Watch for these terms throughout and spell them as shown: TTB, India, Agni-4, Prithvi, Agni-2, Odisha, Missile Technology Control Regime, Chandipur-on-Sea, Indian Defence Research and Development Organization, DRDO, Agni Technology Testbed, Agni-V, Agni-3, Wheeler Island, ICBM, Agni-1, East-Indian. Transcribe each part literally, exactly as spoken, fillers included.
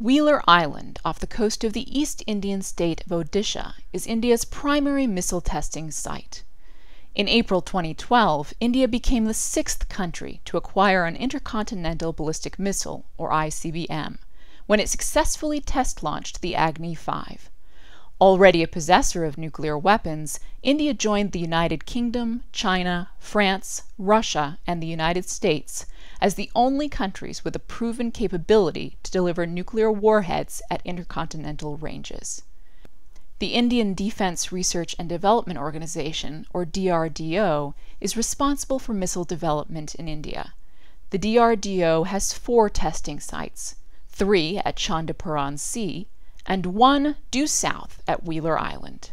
Wheeler Island, off the coast of the East Indian state of Odisha, is India's primary missile testing site. In April twenty twelve, India became the sixth country to acquire an intercontinental ballistic missile, or I C B M, when it successfully test-launched the Agni five. Already a possessor of nuclear weapons, India joined the United Kingdom, China, France, Russia, and the United States as the only countries with a proven capability to deliver nuclear warheads at intercontinental ranges. The Indian Defense Research and Development Organization, or D R D O, is responsible for missile development in India. The D R D O has four testing sites, three at Chandipur-on-Sea, and one due south at Wheeler Island.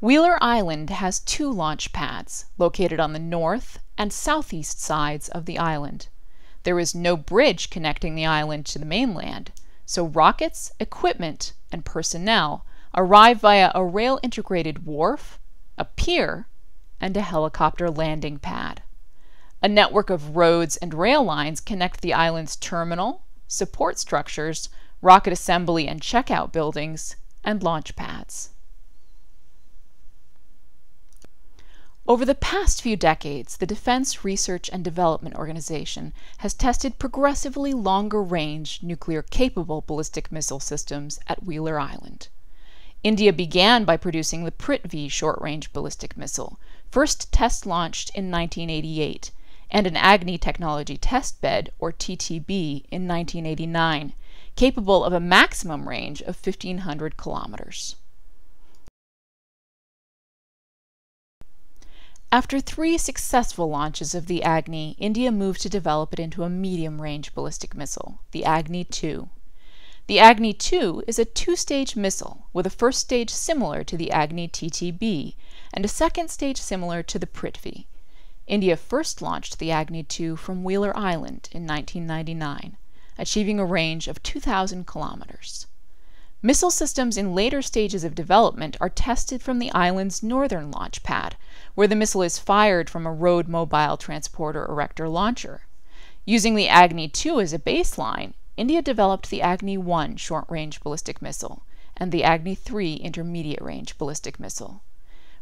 Wheeler Island has two launch pads, located on the north and southeast sides of the island. There is no bridge connecting the island to the mainland, so rockets, equipment, and personnel arrive via a rail-integrated wharf, a pier, and a helicopter landing pad. A network of roads and rail lines connect the island's terminal, support structures, rocket assembly and checkout buildings, and launch pads. Over the past few decades, the Defense Research and Development Organization has tested progressively longer-range, nuclear-capable ballistic missile systems at Wheeler Island. India began by producing the Prithvi short-range ballistic missile, first test-launched in nineteen eighty-eight, and an Agni Technology Testbed, or T T B, in nineteen eighty-nine, capable of a maximum range of fifteen hundred kilometers. After three successful launches of the Agni, India moved to develop it into a medium-range ballistic missile, the Agni two. The Agni two is a two-stage missile, with a first stage similar to the Agni T T B, and a second stage similar to the Prithvi. India first launched the Agni two from Wheeler Island in nineteen ninety-nine, achieving a range of two thousand kilometers. Missile systems in later stages of development are tested from the island's northern launch pad, where the missile is fired from a road mobile transporter erector launcher. Using the Agni two as a baseline, India developed the Agni one short-range ballistic missile and the Agni three intermediate-range ballistic missile.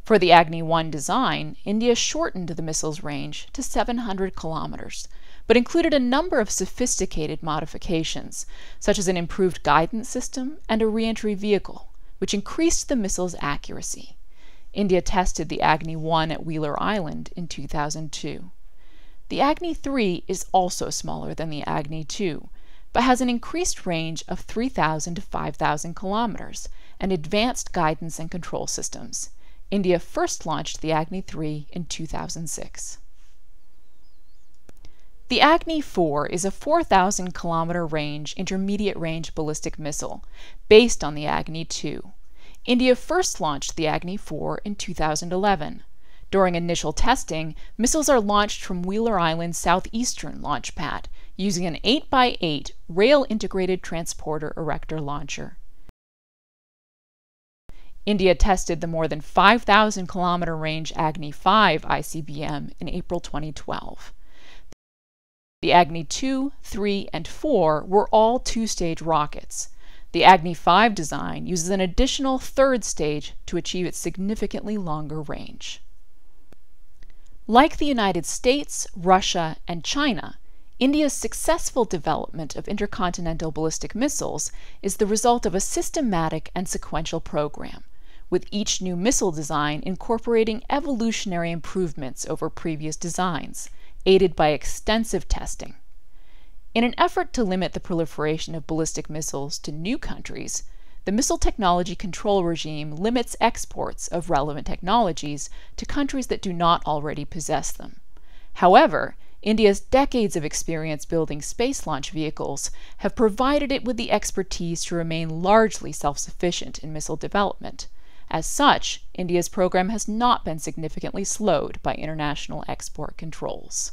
For the Agni one design, India shortened the missile's range to seven hundred kilometers, but included a number of sophisticated modifications, such as an improved guidance system and a re-entry vehicle, which increased the missile's accuracy. India tested the Agni one at Wheeler Island in two thousand two. The Agni three is also smaller than the Agni two, but has an increased range of three thousand to five thousand kilometers and advanced guidance and control systems. India first launched the Agni three in two thousand six. The Agni four is a four thousand kilometer range intermediate-range ballistic missile based on the Agni two. India first launched the Agni four in two thousand eleven. During initial testing, missiles are launched from Wheeler Island's southeastern launch pad using an eight by eight rail-integrated transporter erector launcher. India tested the more than five thousand kilometer range Agni five I C B M in April twenty twelve. The Agni two, three, and four were all two-stage rockets. The Agni five design uses an additional third stage to achieve its significantly longer range. Like the United States, Russia, and China, India's successful development of intercontinental ballistic missiles is the result of a systematic and sequential program, with each new missile design incorporating evolutionary improvements over previous designs, aided by extensive testing. In an effort to limit the proliferation of ballistic missiles to new countries, the Missile Technology Control Regime limits exports of relevant technologies to countries that do not already possess them. However, India's decades of experience building space launch vehicles have provided it with the expertise to remain largely self-sufficient in missile development. As such, India's program has not been significantly slowed by international export controls.